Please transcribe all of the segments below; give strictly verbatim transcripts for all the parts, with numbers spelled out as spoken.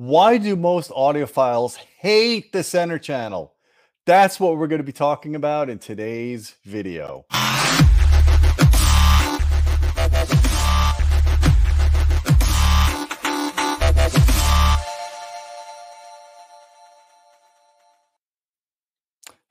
Why do most audiophiles hate the center channel? That's what we're going to be talking about in today's video. Hey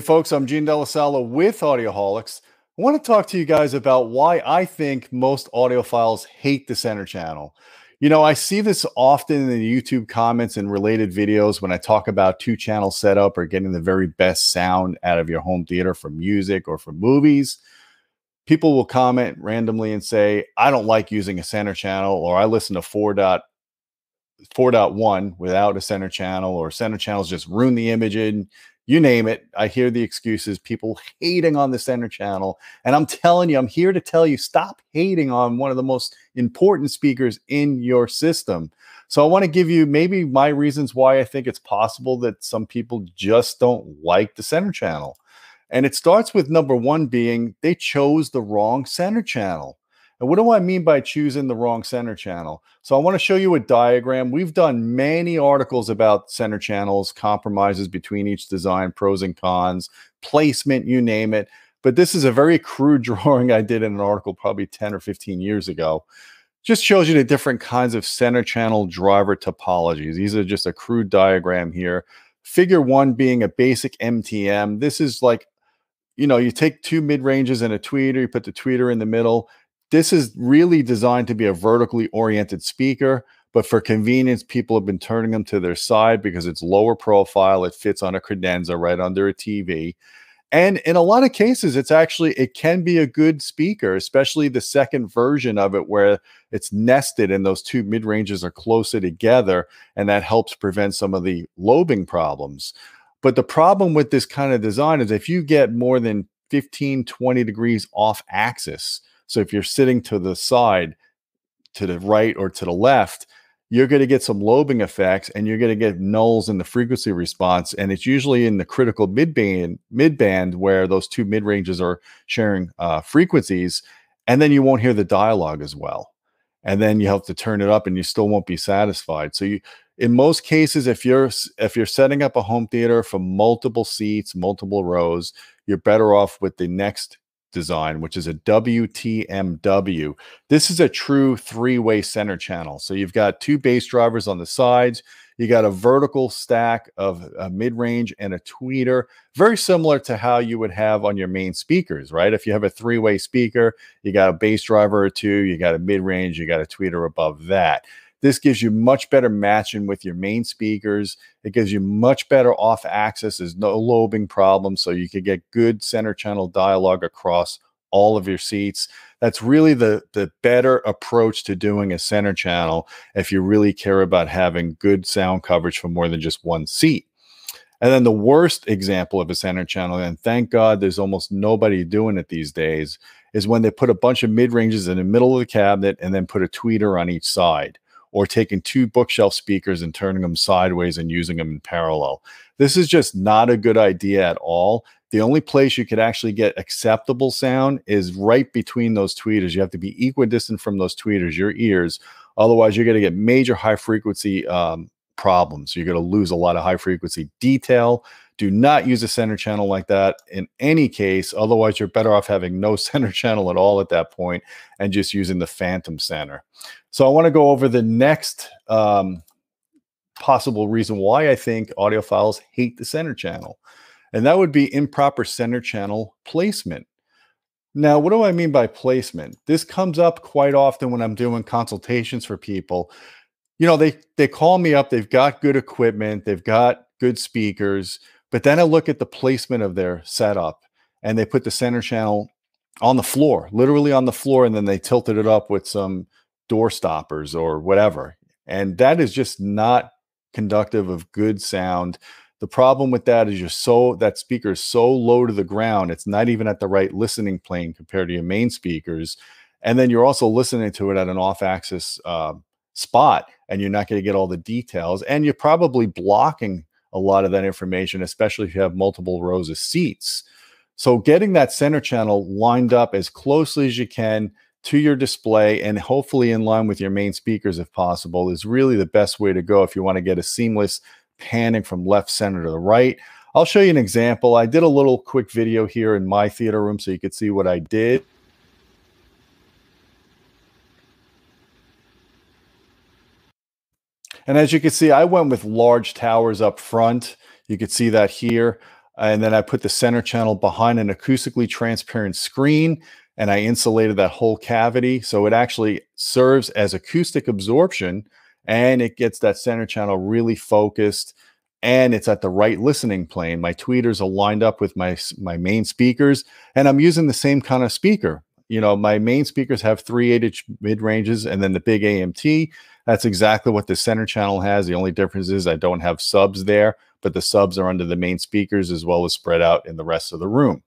folks, I'm Gene Della Sala with Audioholics. I want to talk to you guys about why I think most audiophiles hate the center channel. You know, I see this often in the YouTube comments and related videos when I talk about two-channel setup or getting the very best sound out of your home theater from music or from movies. People will comment randomly and say, I don't like using a center channel, or I listen to four point one without a center channel, or center channels just ruin the image in. You name it. I hear the excuses, people hating on the center channel. And I'm telling you, I'm here to tell you, stop hating on one of the most important speakers in your system. So I want to give you maybe my reasons why I think it's possible that some people just don't like the center channel. And it starts with number one being they chose the wrong center channel. And what do I mean by choosing the wrong center channel? So I want to show you a diagram. We've done many articles about center channels, compromises between each design, pros and cons, placement, you name it. But this is a very crude drawing I did in an article probably ten or fifteen years ago. Just shows you the different kinds of center channel driver topologies. These are just a crude diagram here. Figure one being a basic M T M. This is like, you know, you take two mid-ranges and a tweeter, you put the tweeter in the middle. This is really designed to be a vertically oriented speaker, but for convenience, people have been turning them to their side because it's lower profile. It fits on a credenza right under a T V. And in a lot of cases, it's actually, it can be a good speaker, especially the second version of it where it's nested and those two mid-ranges are closer together. And that helps prevent some of the lobing problems. But the problem with this kind of design is if you get more than fifteen, twenty degrees off axis, so if you're sitting to the side, to the right or to the left, you're going to get some lobing effects and you're going to get nulls in the frequency response. And it's usually in the critical mid-band mid-band where those two mid-ranges are sharing uh, frequencies. And then you won't hear the dialogue as well. And then you have to turn it up and you still won't be satisfied. So you, in most cases, if you're, if you're setting up a home theater for multiple seats, multiple rows, you're better off with the next design, which is a W T M W. This is a true three-way center channel. So you've got two bass drivers on the sides. You got a vertical stack of a mid-range and a tweeter, very similar to how you would have on your main speakers, right? If you have a three-way speaker, you got a bass driver or two, you got a mid-range, you got a tweeter above that. This gives you much better matching with your main speakers. It gives you much better off axis. There's no lobing problem. So you can get good center channel dialogue across all of your seats. That's really the, the better approach to doing a center channel if you really care about having good sound coverage for more than just one seat. And then the worst example of a center channel, and thank God there's almost nobody doing it these days, is when they put a bunch of mid-ranges in the middle of the cabinet and then put a tweeter on each side, or taking two bookshelf speakers and turning them sideways and using them in parallel. This is just not a good idea at all. The only place you could actually get acceptable sound is right between those tweeters. You have to be equidistant from those tweeters, your ears. Otherwise, you're going to get major high frequency um, problems. You're going to lose a lot of high frequency detail. Do not use a center channel like that in any case. Otherwise, you're better off having no center channel at all at that point and just using the phantom center. So I want to go over the next um, possible reason why I think audiophiles hate the center channel. And that would be improper center channel placement. Now, what do I mean by placement? This comes up quite often when I'm doing consultations for people. You know, they, they call me up. They've got good equipment. They've got good speakers. But then I look at the placement of their setup and they put the center channel on the floor, literally on the floor. And then they tilted it up with some door stoppers or whatever. And that is just not conductive of good sound. The problem with that is you're so, that speaker is so low to the ground. It's not even at the right listening plane compared to your main speakers. And then you're also listening to it at an off axis uh, spot and you're not going to get all the details. And you're probably blocking a lot of that information, especially if you have multiple rows of seats. So getting that center channel lined up as closely as you can to your display and hopefully in line with your main speakers if possible is really the best way to go if you want to get a seamless panning from left center to the right. I'll show you an example. I did a little quick video here in my theater room so you could see what I did. And as you can see, I went with large towers up front. You could see that here. And then I put the center channel behind an acoustically transparent screen, and I insulated that whole cavity. So it actually serves as acoustic absorption, and it gets that center channel really focused, and it's at the right listening plane. My tweeters are lined up with my, my main speakers, and I'm using the same kind of speaker. You know, my main speakers have three eight inch mid-ranges and then the big A M T. That's exactly what the center channel has. The only difference is I don't have subs there, but the subs are under the main speakers as well as spread out in the rest of the room.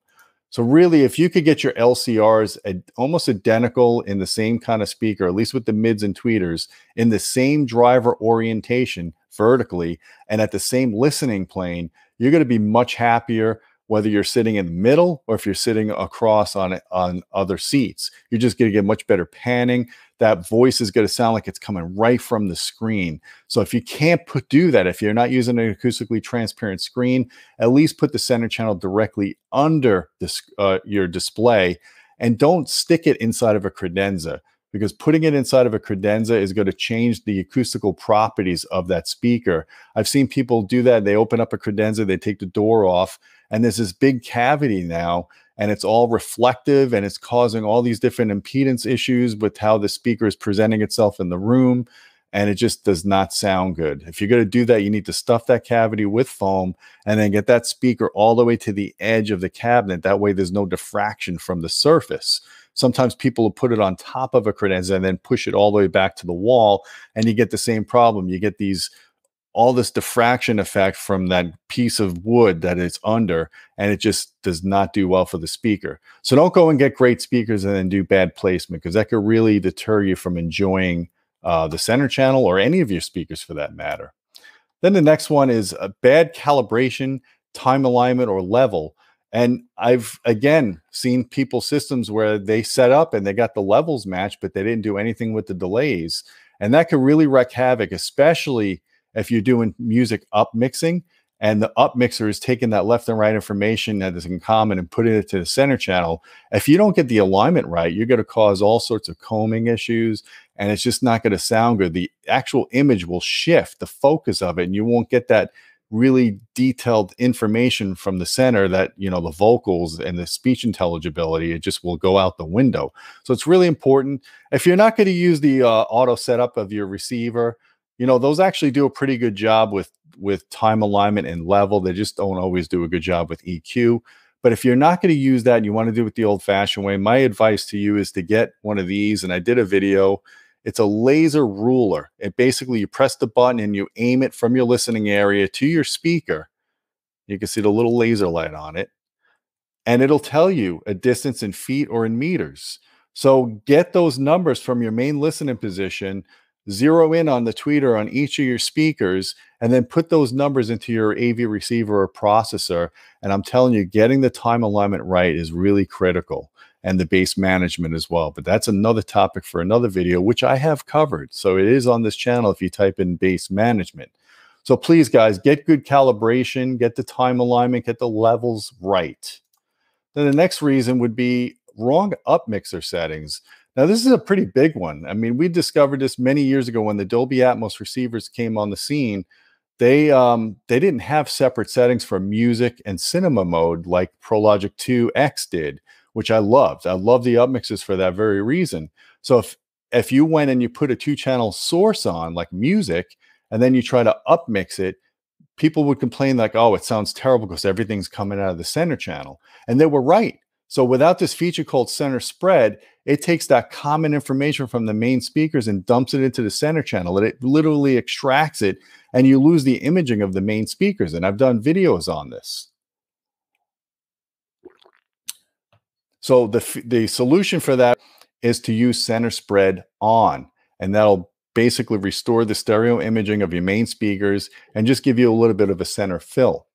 So really, if you could get your L C Rs ad- almost identical in the same kind of speaker, at least with the mids and tweeters, in the same driver orientation vertically and at the same listening plane, you're going to be much happier whether you're sitting in the middle or if you're sitting across on, on other seats. You're just going to get much better panning. That voice is going to sound like it's coming right from the screen. So if you can't put, do that, if you're not using an acoustically transparent screen, at least put the center channel directly under this, uh, your display, and don't stick it inside of a credenza, because putting it inside of a credenza is going to change the acoustical properties of that speaker. I've seen people do that. They open up a credenza, they take the door off, and there's this big cavity now, and it's all reflective, and it's causing all these different impedance issues with how the speaker is presenting itself in the room, and it just does not sound good. If you're going to do that, you need to stuff that cavity with foam and then get that speaker all the way to the edge of the cabinet. That way there's no diffraction from the surface. Sometimes people will put it on top of a credenza and then push it all the way back to the wall, and you get the same problem. You get these all this diffraction effect from that piece of wood that it's under, and it just does not do well for the speaker. So don't go and get great speakers and then do bad placement, because that could really deter you from enjoying uh, the center channel or any of your speakers for that matter. Then the next one is a bad calibration, time alignment, or level. And I've, again, seen people's systems where they set up and they got the levels matched, but they didn't do anything with the delays. And that could really wreak havoc, especially if you're doing music up mixing and the up mixer is taking that left and right information that is in common and putting it to the center channel. If you don't get the alignment right, you're going to cause all sorts of combing issues, and it's just not going to sound good. The actual image will shift the focus of it, and you won't get that really detailed information from the center that, you know, the vocals and the speech intelligibility, it just will go out the window. So it's really important. If you're not going to use the uh, auto setup of your receiver, you know, those actually do a pretty good job with, with time alignment and level. They just don't always do a good job with E Q. But if you're not going to use that and you want to do it the old-fashioned way, my advice to you is to get one of these. And I did a video. It's a laser ruler. It basically, you press the button and you aim it from your listening area to your speaker. You can see the little laser light on it. And it'll tell you a distance in feet or in meters. So get those numbers from your main listening position, zero in on the tweeter on each of your speakers, and then put those numbers into your A V receiver or processor. And I'm telling you, getting the time alignment right is really critical, and the bass management as well. But that's another topic for another video, which I have covered. So it is on this channel if you type in bass management. So please, guys, get good calibration, get the time alignment, get the levels right. Then the next reason would be wrong upmixer settings. Now, this is a pretty big one. I mean, we discovered this many years ago when the Dolby Atmos receivers came on the scene. They, um, they didn't have separate settings for music and cinema mode like ProLogic two X did, which I loved. I love the upmixes for that very reason. So if, if you went and you put a two-channel source on, like music, and then you try to upmix it, people would complain like, oh, it sounds terrible because everything's coming out of the center channel. And they were right. So without this feature called center spread, it takes that common information from the main speakers and dumps it into the center channel. It literally extracts it, and you lose the imaging of the main speakers. And I've done videos on this. So the, the solution for that is to use center spread on, and that'll basically restore the stereo imaging of your main speakers and just give you a little bit of a center fill.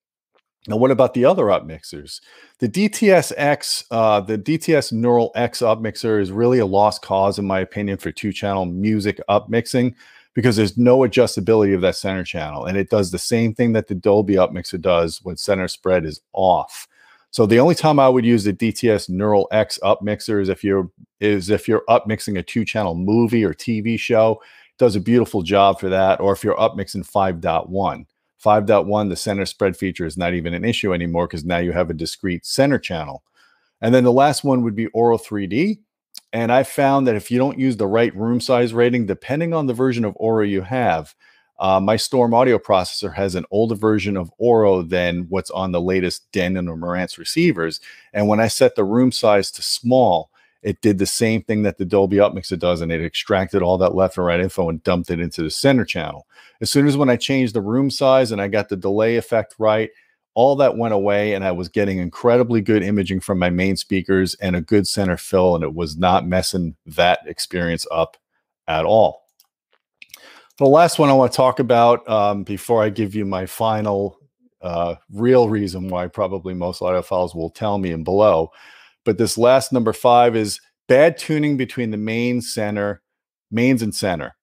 Now, what about the other up mixers? The D T S X, uh, the D T S Neural X up mixer is really a lost cause, in my opinion, for two-channel music up mixing, because there's no adjustability of that center channel, and it does the same thing that the Dolby up mixer does when center spread is off. So the only time I would use the D T S Neural X up mixer is if you're is if you're up mixing a two-channel movie or T V show. It does a beautiful job for that, or if you're up mixing five point one. five point one, the center spread feature is not even an issue anymore, because now you have a discrete center channel. And then the last one would be Auro three D. And I found that if you don't use the right room size rating, depending on the version of Auro you have, uh, my Storm audio processor has an older version of Auro than what's on the latest Denon or Marantz receivers. And when I set the room size to small, it did the same thing that the Dolby Atmos does, and it extracted all that left and right info and dumped it into the center channel. As soon as when I changed the room size and I got the delay effect right, all that went away, and I was getting incredibly good imaging from my main speakers and a good center fill, and it was not messing that experience up at all. The last one I want to talk about um, before I give you my final uh, real reason why probably most audiophiles will tell me and below, but this last number five is bad tuning between the main center, mains and center.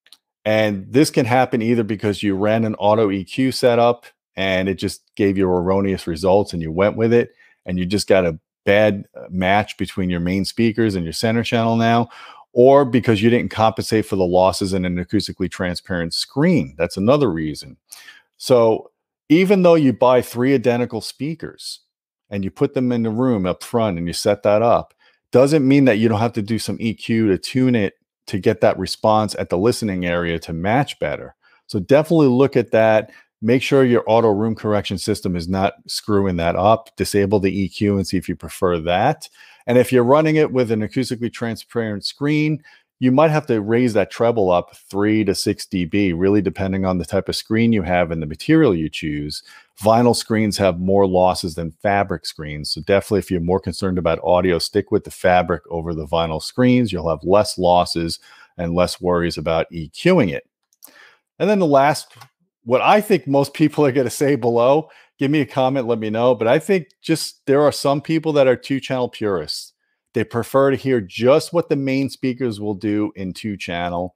And this can happen either because you ran an auto E Q setup and it just gave you erroneous results and you went with it, and you just got a bad match between your main speakers and your center channel now, or because you didn't compensate for the losses in an acoustically transparent screen. That's another reason. So even though you buy three identical speakers, and you put them in the room up front and you set that up, doesn't mean that you don't have to do some E Q to tune it to get that response at the listening area to match better. So definitely look at that. Make sure your auto room correction system is not screwing that up. Disable the E Q and see if you prefer that. And if you're running it with an acoustically transparent screen, you might have to raise that treble up three to six D B, really depending on the type of screen you have and the material you choose. Vinyl screens have more losses than fabric screens. So definitely if you're more concerned about audio, stick with the fabric over the vinyl screens. You'll have less losses and less worries about EQing it. And then the last, what I think most people are going to say below, give me a comment, let me know. But I think just there are some people that are two-channel purists. They prefer to hear just what the main speakers will do in two channel,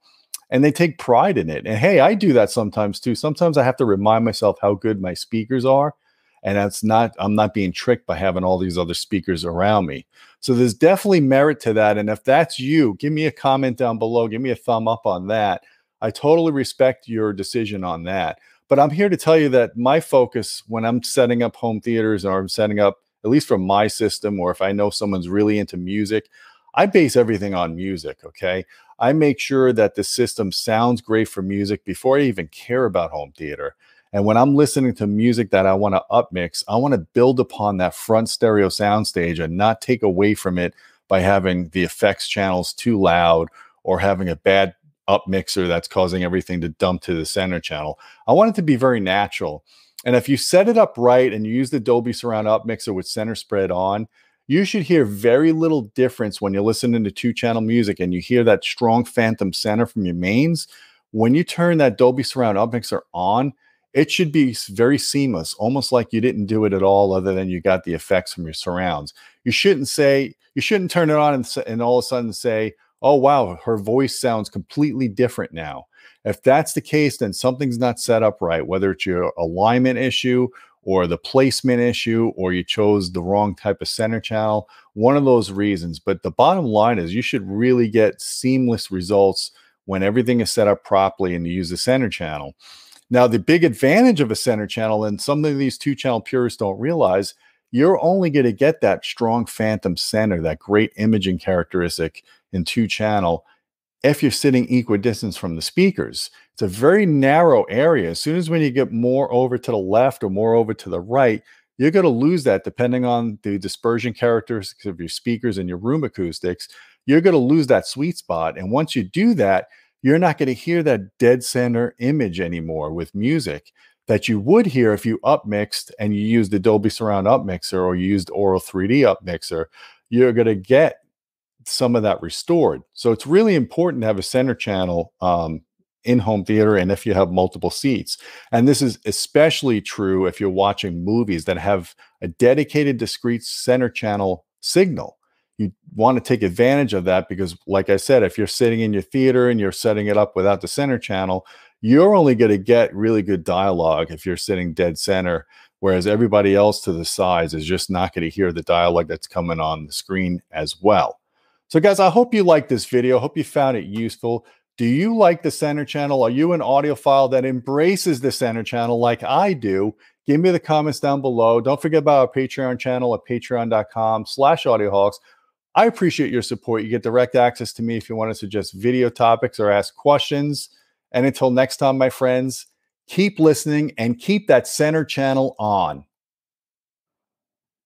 and they take pride in it. And hey, I do that sometimes too. Sometimes I have to remind myself how good my speakers are, and that's not, I'm not being tricked by having all these other speakers around me. So there's definitely merit to that. And if that's you, give me a comment down below, give me a thumb up on that. I totally respect your decision on that. But I'm here to tell you that my focus when I'm setting up home theaters, or I'm setting up, at least from my system, or if I know someone's really into music, I base everything on music, okay? I make sure that the system sounds great for music before I even care about home theater. And when I'm listening to music that I want to upmix, I want to build upon that front stereo soundstage and not take away from it by having the effects channels too loud or having a bad upmixer that's causing everything to dump to the center channel. I want it to be very natural. And if you set it up right and you use the Dolby Surround Up Mixer with center spread on, you should hear very little difference when you're listening to two-channel music and you hear that strong phantom center from your mains. When you turn that Dolby Surround Up Mixer on, it should be very seamless, almost like you didn't do it at all other than you got the effects from your surrounds. You shouldn't say, you shouldn't turn it on and, and all of a sudden say, oh, wow, her voice sounds completely different now. If that's the case, then something's not set up right, whether it's your alignment issue or the placement issue, or you chose the wrong type of center channel, one of those reasons. But the bottom line is you should really get seamless results when everything is set up properly and you use the center channel. Now, the big advantage of a center channel, and some of these two-channel purists don't realize, you're only going to get that strong phantom center, that great imaging characteristic in two channel, if you're sitting equidistant from the speakers. It's a very narrow area. As soon as when you get more over to the left or more over to the right, you're going to lose that depending on the dispersion characteristics of your speakers and your room acoustics. You're going to lose that sweet spot. And once you do that, you're not going to hear that dead center image anymore with music that you would hear if you upmixed and you used the Dolby Surround Upmixer or you used Auro three D Upmixer. You're going to get some of that restored. So it's really important to have a center channel um, in-home theater and if you have multiple seats. And this is especially true if you're watching movies that have a dedicated discrete center channel signal. You want to take advantage of that because, like I said, if you're sitting in your theater and you're setting it up without the center channel, you're only going to get really good dialogue if you're sitting dead center, whereas everybody else to the sides is just not going to hear the dialogue that's coming on the screen as well. So guys, I hope you liked this video. Hope you found it useful. Do you like the center channel? Are you an audiophile that embraces the center channel like I do? Give me the comments down below. Don't forget about our Patreon channel at patreon dot com slash audioholics. I appreciate your support. You get direct access to me if you want to suggest video topics or ask questions. And until next time, my friends, keep listening and keep that center channel on.